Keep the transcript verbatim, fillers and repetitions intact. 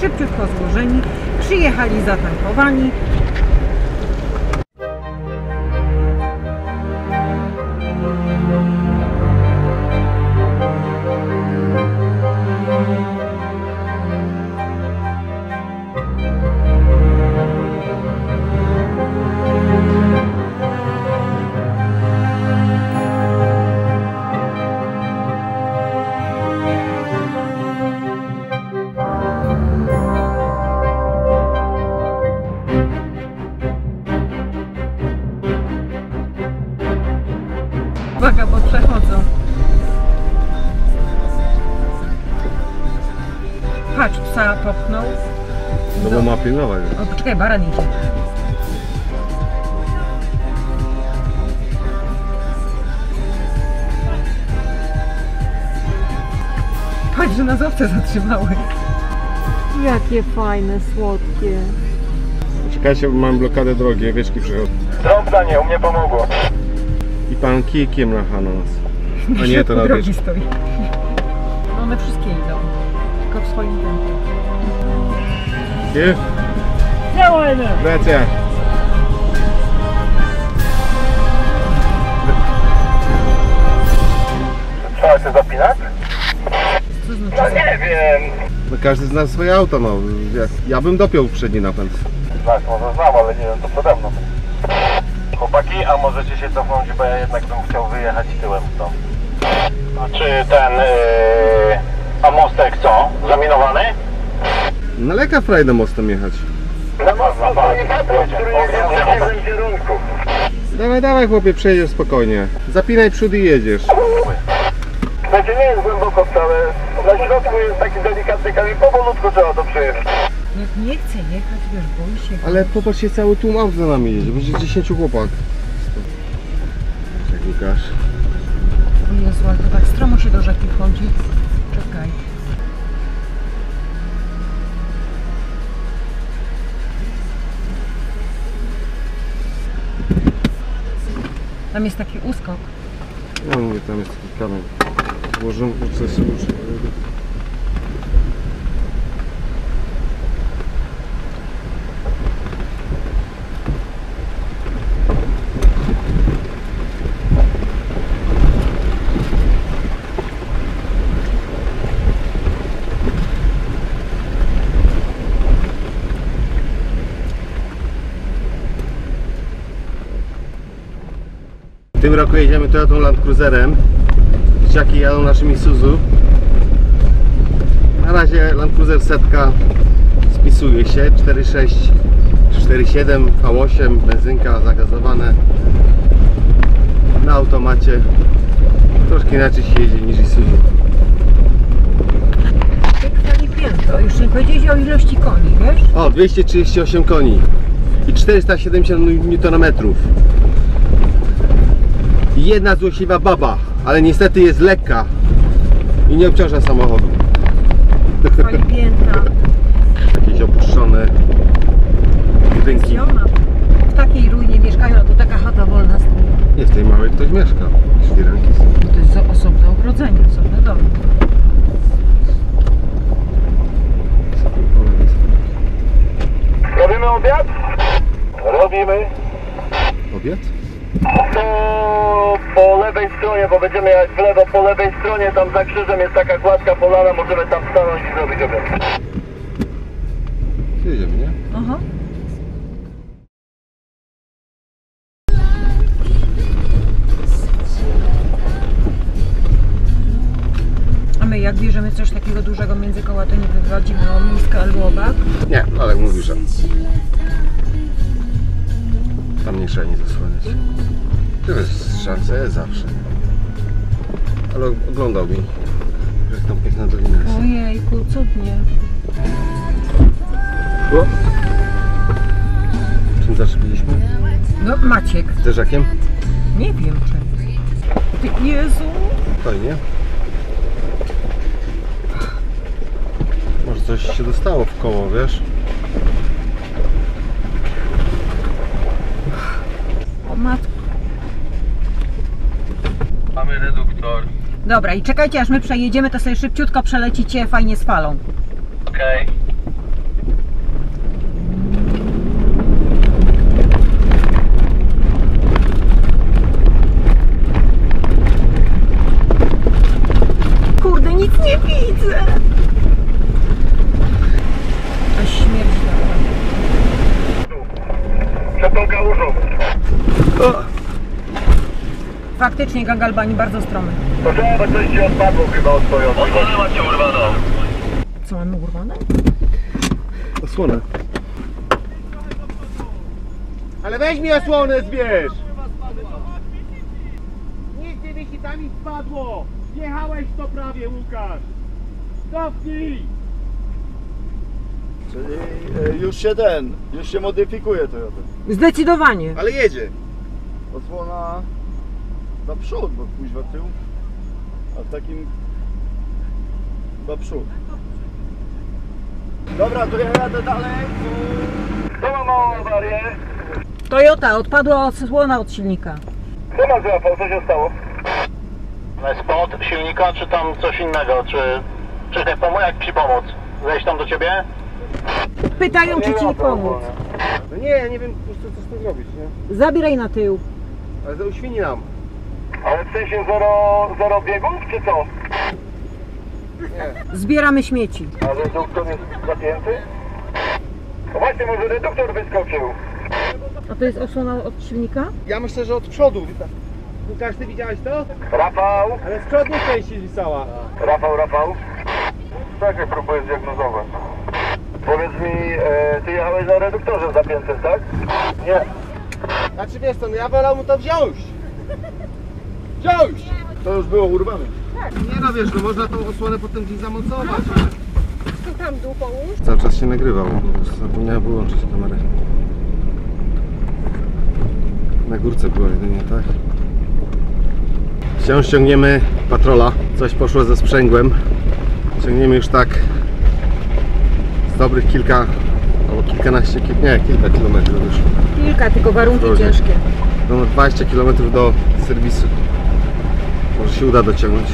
szybciutko złożeni, przyjechali zatankowani. Uwaga, bo przechodzą. Patrz, psa popchnął. No bo ma pilnować. O, poczekaj, baran idzie. Patrz, że nas owce zatrzymały. Jakie fajne, słodkie. Czekajcie, bo mam blokadę drogi, wieczki przychodzą. Trąca nie, u mnie pomogło. I pan kijkiem na nas. A nie to na drogi stoi. No one wszystkie idą. Tylko w swoim tempie. Dziękuję. Gracias. Trzeba się zapinać? Co znaczy? No nie wiem. No każdy zna swoje auto, no. Ja bym dopiął przedni napęd. Znasz, może znam, ale nie wiem, to przede mną. Chłopaki, a możecie się cofnąć, bo ja jednak bym chciał wyjechać tyłem stąd. A czy ten... Yy, a mostek co? Zaminowany? No ale jaka frajda mostem jechać? No można, pan nie kierunku. Dawaj, dawaj chłopie, przejedziesz spokojnie. Zapinaj przód i jedziesz. Znaczy nie jest głęboko wcale. Na środku jest taki delikatny kamień, powolutku trzeba to przejeżdżać. No nie chcę jechać, wiesz, boi się. Ale popatrzcie, cały tłum aut za nami jedzie, będzie dziesięciu chłopak. Jak Łukasz. O Jezu, ale to tak stromo się do rzeki wchodzi. Czekaj. Tam jest taki uskok. No mówię, tam jest taki kamień. Włożę, coś sobie W tym roku jedziemy Toyotą Land Cruiserem. Dzieciaki jadą naszym Isuzu. Na razie Land Cruiser setka spisuje się. cztery sześć, cztery siedem, V osiem, benzynka zagazowane. Na automacie. Troszkę inaczej się jeździ niż Isuzu. pięćset, już nie powiedzieli o ilości koni, wiesz? O, dwieście trzydzieści osiem koni i czterysta siedemdziesiąt niutonometrów. Jedna złośliwa baba, ale niestety jest lekka i nie obciąża samochodu. Koli piętna. Jakieś opuszczone budynki. W takiej ruinie mieszkają, a to taka chata wolna z tym. Nie, w tej małej ktoś mieszka. Świranki są. No to jest osobne ogrodzenie, osobne domy. Robimy obiad? Robimy. Obiad? To po lewej stronie, bo będziemy jechać w lewo, po lewej stronie, tam za krzyżem jest taka gładka polana, możemy tam stanąć i zrobić obiad. Jedziemy, nie? Aha. A my jak bierzemy coś takiego dużego między koła, to nie wywadzimy o miskę albo obak? Nie, ale mówisz, że... Tam nie trzeba nie zasłaniać. To jest szansa, jest zawsze. Ale oglądał mi, że tam piękna dolina jest. Ojejku, cudnie. O! Czym zaczepiliśmy? No, Maciek. Zderzakiem? Nie wiem czym. Ty, Jezu! Fajnie. Może coś się dostało w koło, wiesz? Matko. Mamy reduktor. Dobra, i czekajcie, aż my przejedziemy, to sobie szybciutko przelecicie fajnie z falą. Okej. Okay. do Gałużowy. Faktycznie gangalbani bardzo stromy. To trzeba, bo coś ci odpadło chyba od Toyoty. Osłonę macie urwaną. Co, mamy urwane? Osłonę. Ale weź mi osłonę, zbierz! Nic nie wisi, tam mi spadło! Wjechałeś w to prawie, Łukasz! Stopnij! Czyli już się ten, już się modyfikuje Toyota. Zdecydowanie! Ale jedzie! Osłona na przód, bo kuźwa tył, a w takim na przód. Dobra, to ja jadę dalej, bo... To ma małą awarię. Toyota, odpadła osłona od silnika. Chyba złapał, co się stało? Spod silnika, czy tam coś innego, czy... Czy jak ci pomóc? Zejść tam do ciebie? Pytają, czy ci nie pomóc. No nie, ja nie wiem po prostu co z tym zrobić, nie? Zabieraj na tył. Ale to uświni nam. Ale w sensie zero, zero biegów, czy co? Nie. Zbieramy śmieci. A reduktor jest zapięty? No właśnie, może reduktor wyskoczył. A to jest osłona od silnika? Ja myślę, że od przodu. Łukasz, ty widziałeś to? Rafał! Ale z przodu części wisała. Rafał, Rafał. Tak, jak próbuję zdiagnozować. Powiedz mi, e, ty jechałeś na reduktorze zapiętym, tak? Nie. Znaczy wiesz co, no ja wolał mu to wziąć. Wziąć! To już było urwane. Tak. Nie no wiesz, no można tą osłonę potem gdzieś zamocować. Tu tam dół połóż. Cały czas się nagrywał, zapomniałem wyłączyć kamerę. Na górce była jedynie, tak? Wciąż ściągniemy patrola. Coś poszło ze sprzęgłem. Ciągniemy już tak z dobrych kilka, albo kilkanaście, nie, kilka kilometrów już. Kilka, tylko warunki Różnie. ciężkie. No dwadzieścia kilometrów do serwisu. Może się uda dociągnąć.